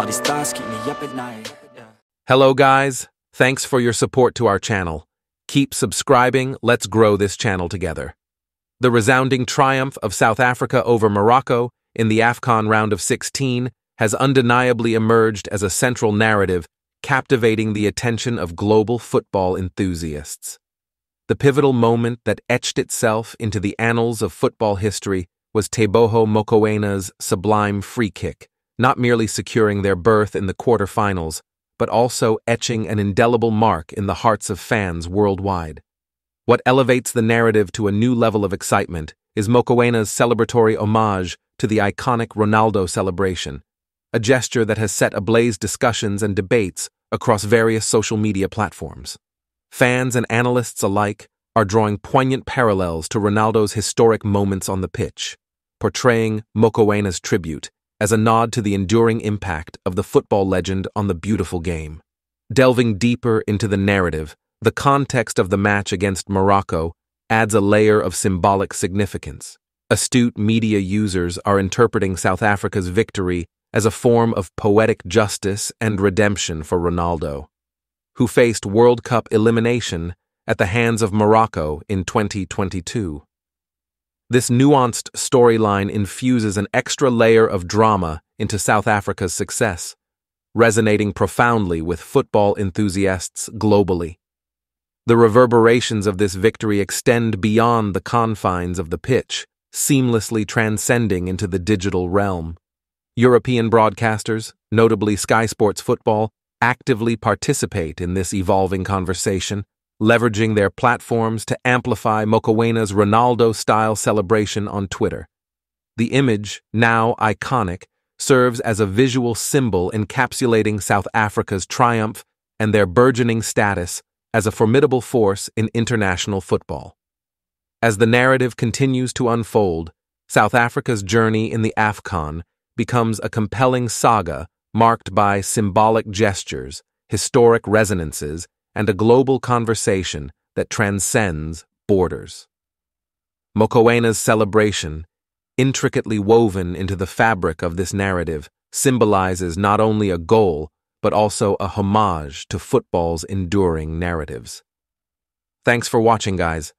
All these thoughts keep me up at night. Hello guys, thanks for your support to our channel. Keep subscribing, let's grow this channel together. The resounding triumph of South Africa over Morocco in the AFCON round of 16 has undeniably emerged as a central narrative, captivating the attention of global football enthusiasts. The pivotal moment that etched itself into the annals of football history was Teboho Mokoena's sublime free kick, not merely securing their berth in the quarterfinals, but also etching an indelible mark in the hearts of fans worldwide. What elevates the narrative to a new level of excitement is Mokoena's celebratory homage to the iconic Ronaldo celebration, a gesture that has set ablaze discussions and debates across various social media platforms. Fans and analysts alike are drawing poignant parallels to Ronaldo's historic moments on the pitch, portraying Mokoena's tribute as a nod to the enduring impact of the football legend on the beautiful game. Delving deeper into the narrative, the context of the match against Morocco adds a layer of symbolic significance. Astute media users are interpreting South Africa's victory as a form of poetic justice and redemption for Ronaldo, who faced World Cup elimination at the hands of Morocco in 2022. This nuanced storyline infuses an extra layer of drama into South Africa's success, resonating profoundly with football enthusiasts globally. The reverberations of this victory extend beyond the confines of the pitch, seamlessly transcending into the digital realm. European broadcasters, notably Sky Sports Football, actively participate in this evolving conversation, leveraging their platforms to amplify Mokoena's Ronaldo-style celebration on Twitter. The image, now iconic, serves as a visual symbol encapsulating South Africa's triumph and their burgeoning status as a formidable force in international football. As the narrative continues to unfold, South Africa's journey in the AFCON becomes a compelling saga marked by symbolic gestures, historic resonances, and a global conversation that transcends borders. Mokoena's celebration, intricately woven into the fabric of this narrative, symbolizes not only a goal, but also a homage to football's enduring narratives. Thanks for watching, guys.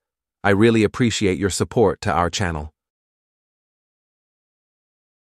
I really appreciate your support to our channel.